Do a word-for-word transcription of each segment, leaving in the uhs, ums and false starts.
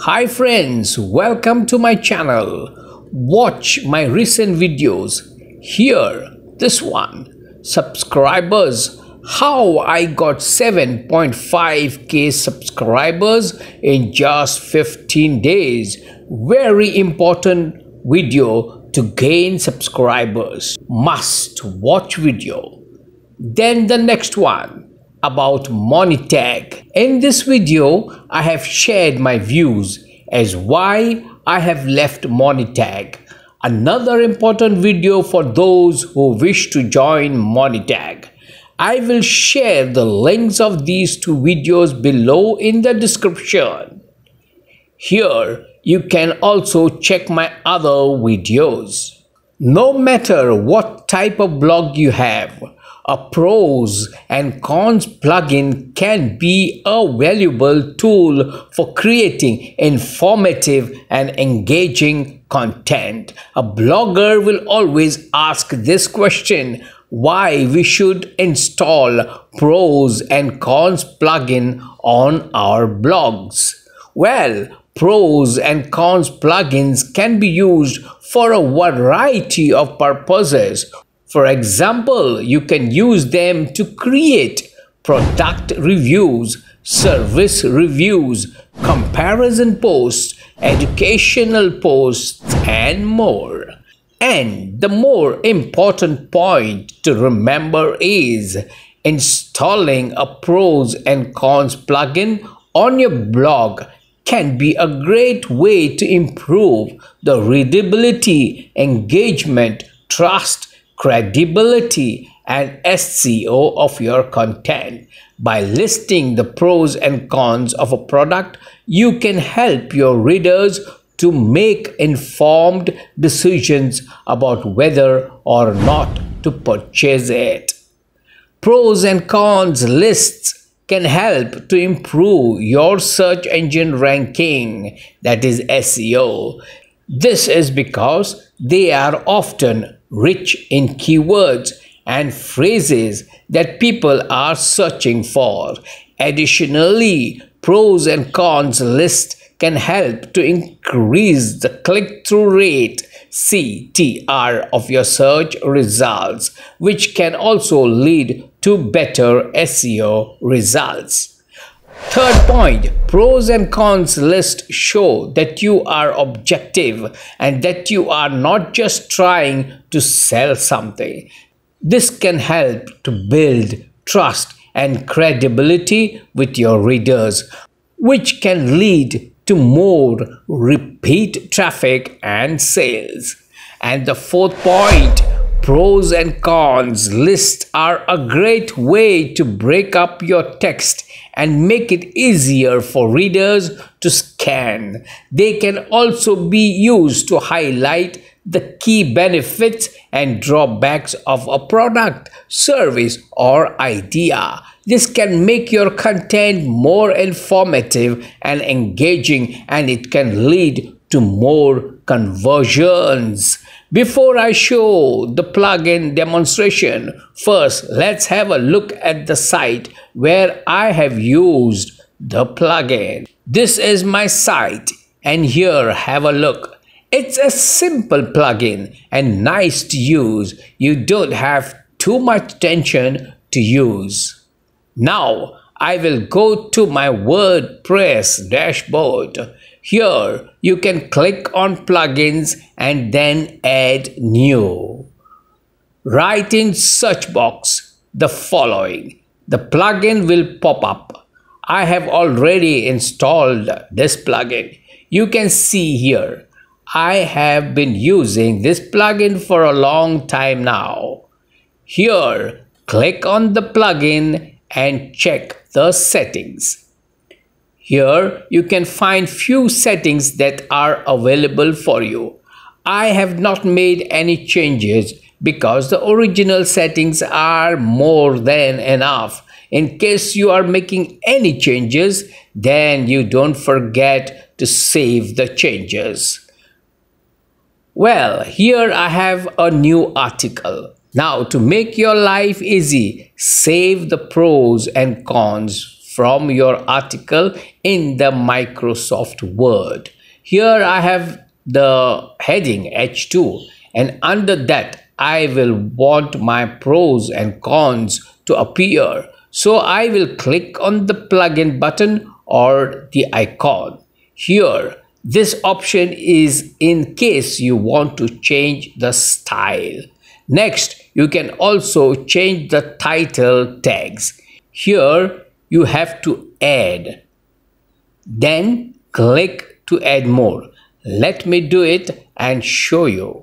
Hi friends, welcome to my channel. Watch my recent videos. Here, this one, subscribers, how I got seven point five K subscribers in just fifteen days. Very important video to gain subscribers. Must watch video. Then the next one, about Monetag. In this video, I have shared my views as why I have left Monetag. Another important video for those who wish to join Monetag. I will share the links of these two videos below in the description. Here, you can also check my other videos. No matter what type of blog you have, a Pros and Cons plugin can be a valuable tool for creating informative and engaging content. A blogger will always ask this question, why we should install Pros and Cons plugin on our blogs. Well, Pros and Cons plugins can be used for a variety of purposes. For example, you can use them to create product reviews, service reviews, comparison posts, educational posts, and more. And the more important point to remember is installing a Pros and Cons plugin on your blog can be a great way to improve the readability, engagement, trust, credibility, and S E O of your content. By listing the pros and cons of a product, you can help your readers to make informed decisions about whether or not to purchase it. Pros and cons lists can help to improve your search engine ranking, that is S E O. This is because they are often rich in keywords and phrases that people are searching for. Additionally, pros and cons lists can help to increase the click-through rate, C T R, of your search results, which can also lead to better S E O results. Third point, pros and cons list show that you are objective and that you are not just trying to sell something. This can help to build trust and credibility with your readers, which can lead to more repeat traffic and sales. And the fourth point, pros and cons lists are a great way to break up your text and make it easier for readers to scan. They can also be used to highlight the key benefits and drawbacks of a product, service, or idea. This can make your content more informative and engaging, and it can lead to more conversions. Before I show the plugin demonstration, first let's have a look at the site where I have used the plugin. This is my site, and here have a look. It's a simple plugin and nice to use. You don't have too much tension to use. Now I will go to my WordPress dashboard. Here, you can click on plugins and then add new. Write in search box the following. The plugin will pop up. I have already installed this plugin. You can see here, I have been using this plugin for a long time now. Here, click on the plugin and check the settings. Here you can find few settings that are available for you. I have not made any changes because the original settings are more than enough. In case you are making any changes, then you don't forget to save the changes. Well, here I have a new article. Now, to make your life easy, save the pros and cons from your article in the Microsoft Word. Here I have the heading H two, and under that I will want my pros and cons to appear. So I will click on the plugin button or the icon. Here, this option is in case you want to change the style. Next, you can also change the title tags. Here, you have to add. Then click to add more. Let me do it and show you.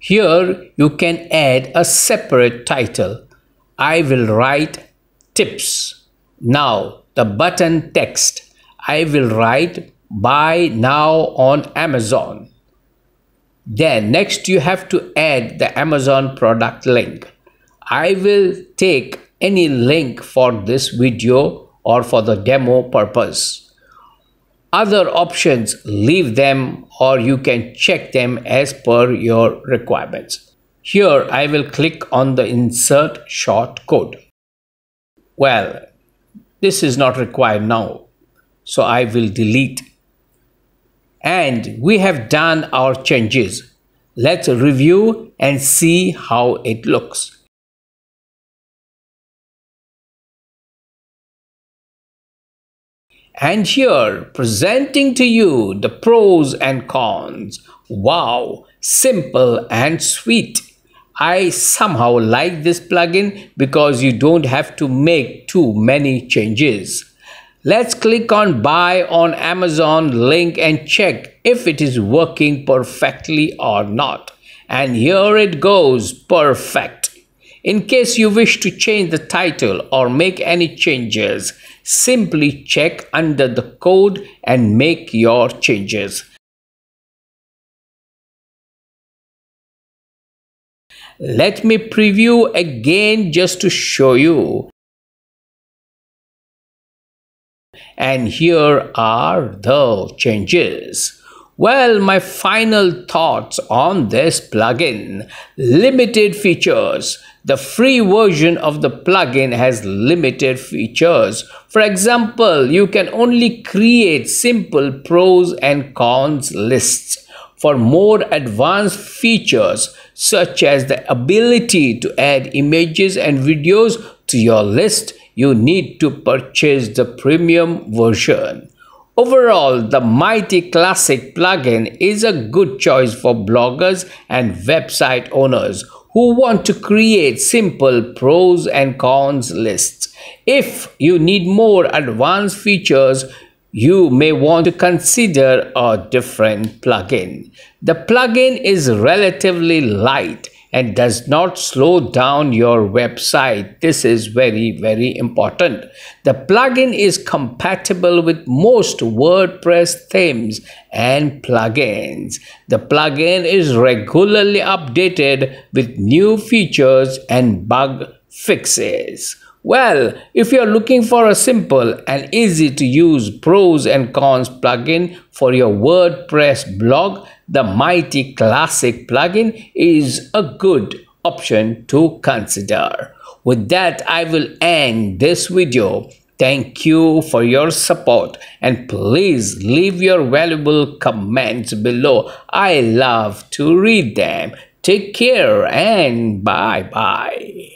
Here, you can add a separate title. I will write tips. Now, the button text. I will write buy now on Amazon. Then next, you have to add the Amazon product link. I will take any link for this video or for the demo purpose. Other options, leave them or you can check them as per your requirements. Here, I will click on the insert short code. Well, this is not required now, so I will delete. And we have done our changes. Let's review and see how it looks. And here, presenting to you the pros and cons. Wow, simple and sweet. I somehow like this plugin because you don't have to make too many changes. Let's click on buy on Amazon link and check if it is working perfectly or not. And here it goes, perfect. In case you wish to change the title or make any changes, simply check under the code and make your changes. Let me preview again just to show you. And here are the changes. Well, my final thoughts on this plugin. Limited features. The free version of the plugin has limited features. For example, you can only create simple pros and cons lists. For more advanced features, such as the ability to add images and videos to your list, you need to purchase the premium version. Overall, the Mighty Classic plugin is a good choice for bloggers and website owners who want to create simple pros and cons lists. If you need more advanced features, you may want to consider a different plugin. The plugin is relatively light and does not slow down your website. This is very, very important. The plugin is compatible with most WordPress themes and plugins. The plugin is regularly updated with new features and bug fixes. Well, if you're looking for a simple and easy to use pros and cons plugin for your WordPress blog, the Mighty Classic plugin is a good option to consider. With that, I will end this video. Thank you for your support and please leave your valuable comments below. I love to read them. Take care and bye-bye.